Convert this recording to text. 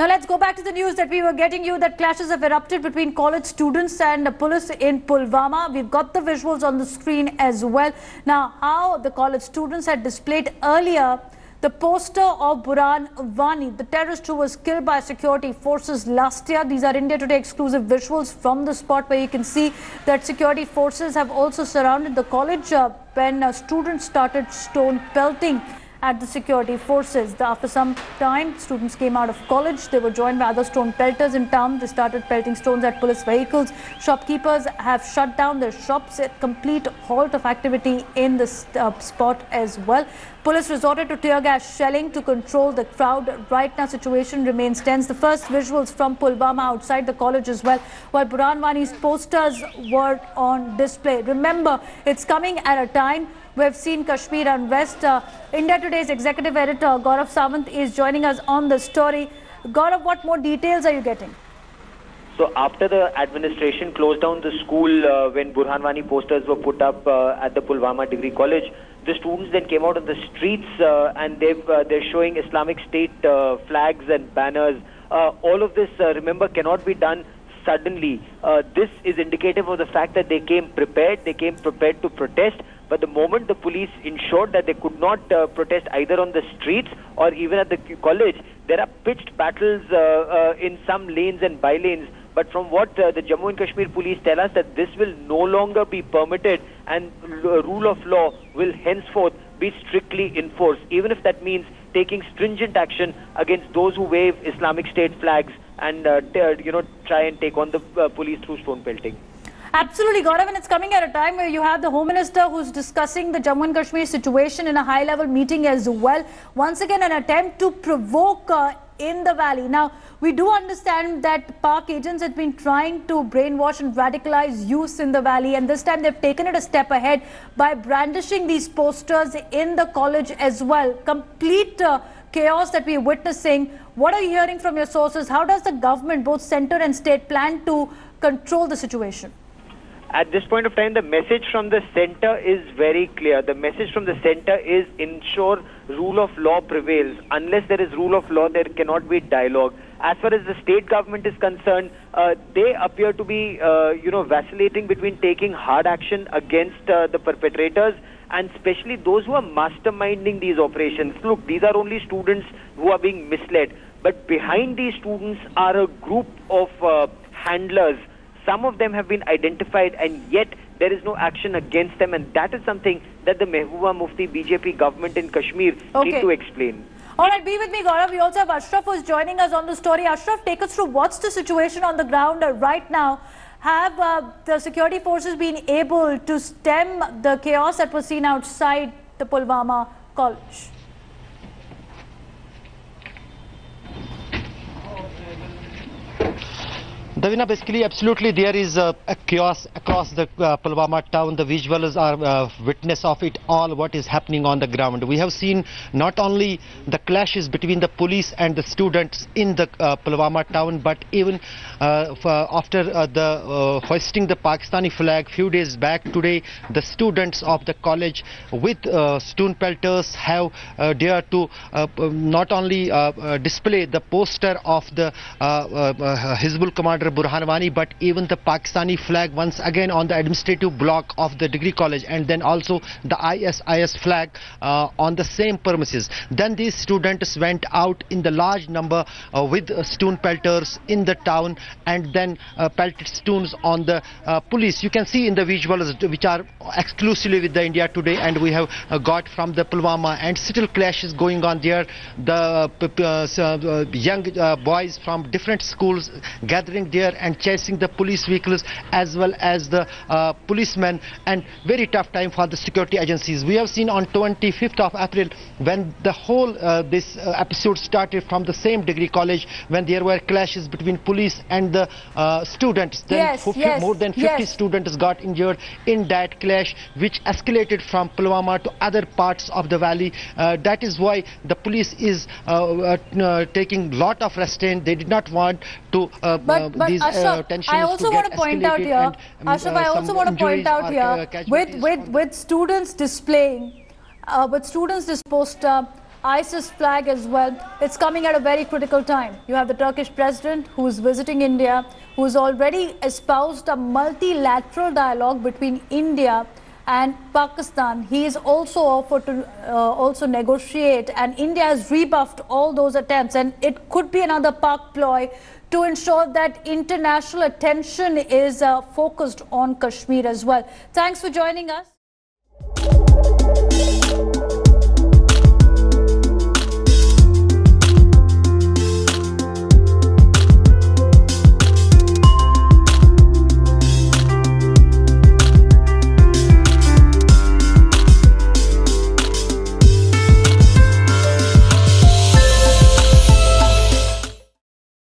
Now let's go back to the news that we were getting you, that clashes have erupted between college students and the police in Pulwama. We've got the visuals on the screen as well. Now, how the college students had displayed earlier the poster of Burhan Wani, the terrorist who was killed by security forces last year. These are India Today exclusive visuals from the spot, where you can see that security forces have also surrounded the college when students started stone pelting at the security forces. After some time, students came out of college. They were joined by other stone pelters in town. They started pelting stones at police vehicles. Shopkeepers have shut down their shops. A complete halt of activity in this spot as well. Police resorted to tear gas shelling to control the crowd. Right now, situation remains tense. The first visuals from Pulwama outside the college as well, while Burhan Wani's posters were on display. Remember, it's coming at a time we've seen Kashmir unrest. India Today's executive editor Gaurav Sawant is joining us on the story. Gaurav, what more details are you getting? So after the administration closed down the school when Burhan Wani posters were put up at the Pulwama Degree College, the students then came out on the streets and they're showing Islamic State flags and banners. All of this, remember, cannot be done suddenly. This is indicative of the fact that they came prepared. They came prepared to protest. But the moment the police ensured that they could not protest either on the streets or even at the college, there are pitched battles in some lanes and by-lanes. But from what the Jammu and Kashmir police tell us, that this will no longer be permitted and rule of law will henceforth be strictly enforced, even if that means taking stringent action against those who wave Islamic State flags and try and take on the police through stone pelting. Absolutely, Gaurav, and it's coming at a time where you have the Home Minister who's discussing the Jammu and Kashmir situation in a high-level meeting as well. Once again, an attempt to provoke in the valley. Now, we do understand that Pak agents have been trying to brainwash and radicalize youths in the valley, and this time they've taken it a step ahead by brandishing these posters in the college as well. Complete chaos that we're witnessing. What are you hearing from your sources? How does the government, both centre and state, plan to control the situation? At this point of time, the message from the centre is very clear. The message from the centre is ensure rule of law prevails. Unless there is rule of law, there cannot be dialogue. As far as the state government is concerned, they appear to be, vacillating between taking hard action against the perpetrators and especially those who are masterminding these operations. Look, these are only students who are being misled. But behind these students are a group of handlers. Some of them have been identified, and yet there is no action against them, and that is something that the Mehbooba Mufti BJP government in Kashmir need to explain. All right, be with me, Gaurav. We also have Ashraf who's joining us on the story. Ashraf, take us through what's the situation on the ground right now. Have the security forces been able to stem the chaos that was seen outside the Pulwama college? Davina, basically, absolutely, there is a chaos across the Pulwama town. The visuals are witness of it all, what is happening on the ground. We have seen not only the clashes between the police and the students in the Pulwama town, but even after the hoisting the Pakistani flag few days back, today the students of the college with stone pelters have dared to not only display the poster of the Hizbul Commander Burhan Wani, but even the Pakistani flag once again on the administrative block of the degree college, and then also the ISIS flag on the same premises. Then these students went out in the large number with stone pelters in the town, and then pelted stones on the police. You can see in the visuals which are exclusively with the India Today, and we have got from the Pulwama, and still clashes going on there. The young boys from different schools gathering there and chasing the police vehicles as well as the policemen, and very tough time for the security agencies. We have seen on 25th of April when the whole this episode started from the same degree college, when there were clashes between police and the students. Then more than 50 students got injured in that clash, which escalated from Pulwama to other parts of the valley. That is why the police is taking lot of restraint. They did not want to Ashraf, I also want to point out here, with students displaying this poster, ISIS flag as well. It's coming at a very critical time. You have the Turkish president who's visiting India, who's already espoused a multilateral dialogue between India and Pakistan. He is also offered to also negotiate, and India has rebuffed all those attempts, and it could be another Pak ploy to ensure that international attention is focused on Kashmir as well. Thanks for joining us.